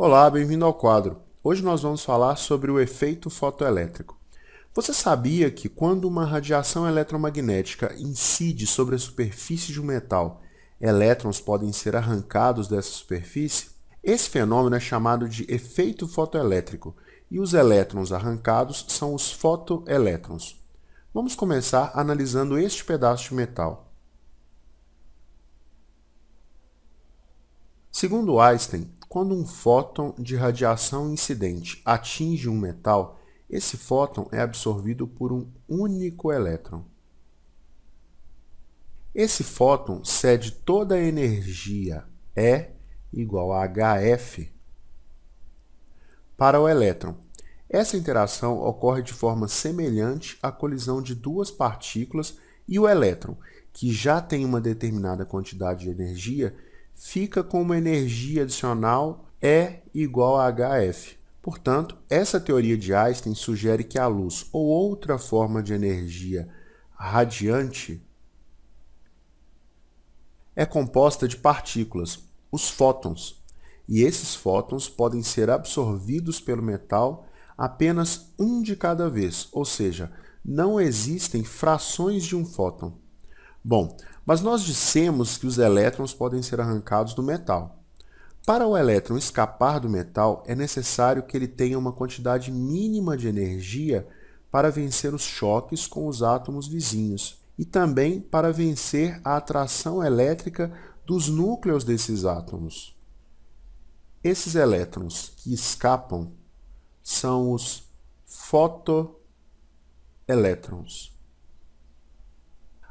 Olá, bem-vindo ao Kuadro. Hoje nós vamos falar sobre o efeito fotoelétrico. Você sabia que quando uma radiação eletromagnética incide sobre a superfície de um metal, elétrons podem ser arrancados dessa superfície? Esse fenômeno é chamado de efeito fotoelétrico e os elétrons arrancados são os fotoelétrons. Vamos começar analisando este pedaço de metal. Segundo Einstein, quando um fóton de radiação incidente atinge um metal, esse fóton é absorvido por um único elétron. Esse fóton cede toda a energia E igual a hF para o elétron. Essa interação ocorre de forma semelhante à colisão de duas partículas e o elétron, que já tem uma determinada quantidade de energia, fica com uma energia adicional E igual a hF. Portanto, essa teoria de Einstein sugere que a luz ou outra forma de energia radiante é composta de partículas, os fótons, e esses fótons podem ser absorvidos pelo metal apenas um de cada vez, ou seja, não existem frações de um fóton. Bom, mas nós dissemos que os elétrons podem ser arrancados do metal. Para o elétron escapar do metal, é necessário que ele tenha uma quantidade mínima de energia para vencer os choques com os átomos vizinhos e também para vencer a atração elétrica dos núcleos desses átomos. Esses elétrons que escapam são os fotoelétrons.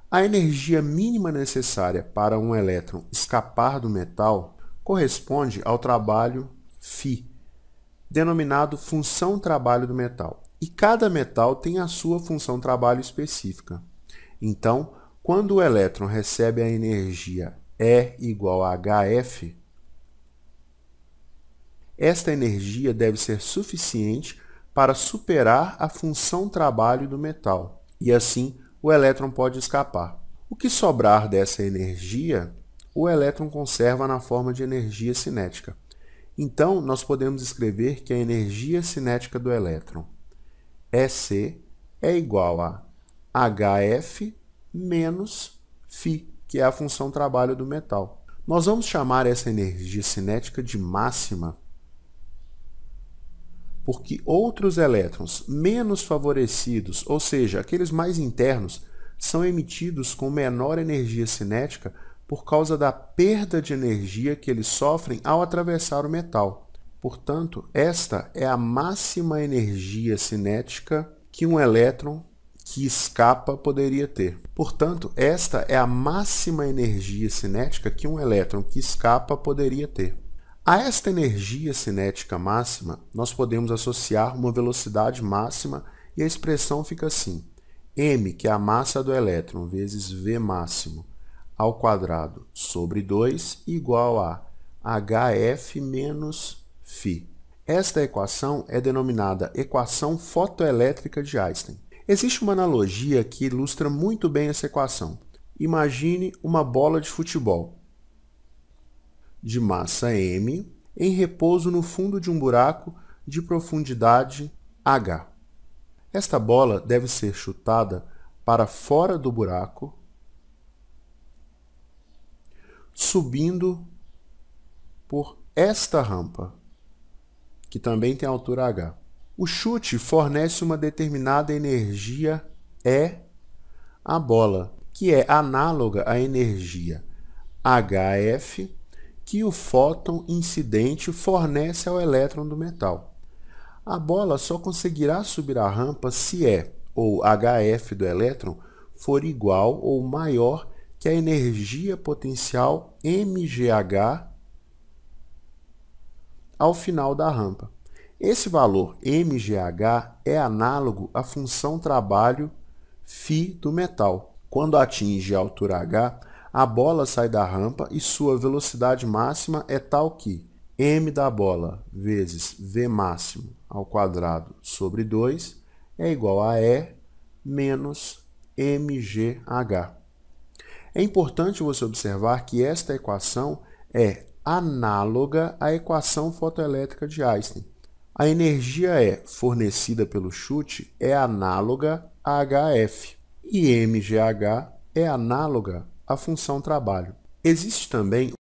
A energia mínima necessária para um elétron escapar do metal corresponde ao trabalho φ, denominado função trabalho do metal. E cada metal tem a sua função trabalho específica. Então, quando o elétron recebe a energia E igual a hF, esta energia deve ser suficiente para superar a função trabalho do metal e assim o elétron pode escapar. O que sobrar dessa energia, o elétron conserva na forma de energia cinética. Então, nós podemos escrever que a energia cinética do elétron, EC, é igual a hF menos φ, que é a função trabalho do metal. Nós vamos chamar essa energia cinética de máxima, porque outros elétrons menos favorecidos, ou seja, aqueles mais internos, são emitidos com menor energia cinética por causa da perda de energia que eles sofrem ao atravessar o metal. Portanto, esta é a máxima energia cinética que um elétron que escapa poderia ter. Portanto, esta é a máxima energia cinética que um elétron que escapa poderia ter. A esta energia cinética máxima, nós podemos associar uma velocidade máxima e a expressão fica assim, m, que é a massa do elétron, vezes v máximo, ao quadrado sobre 2, igual a hf menos φ. Esta equação é denominada equação fotoelétrica de Einstein. Existe uma analogia que ilustra muito bem essa equação. Imagine uma bola de futebol de massa m, em repouso no fundo de um buraco de profundidade h. Esta bola deve ser chutada para fora do buraco, subindo por esta rampa, que também tem altura h. O chute fornece uma determinada energia E à bola, que é análoga à energia hF, que o fóton incidente fornece ao elétron do metal. A bola só conseguirá subir a rampa se E, ou hF do elétron, for igual ou maior que a energia potencial mgh ao final da rampa. Esse valor mgh é análogo à função trabalho φ do metal. Quando atinge a altura h, a bola sai da rampa e sua velocidade máxima é tal que m da bola vezes v máximo ao quadrado sobre 2 é igual a E menos mgh. É importante você observar que esta equação é análoga à equação fotoelétrica de Einstein. A energia E fornecida pelo chute é análoga a HF e mgH é análoga à função trabalho. Existe também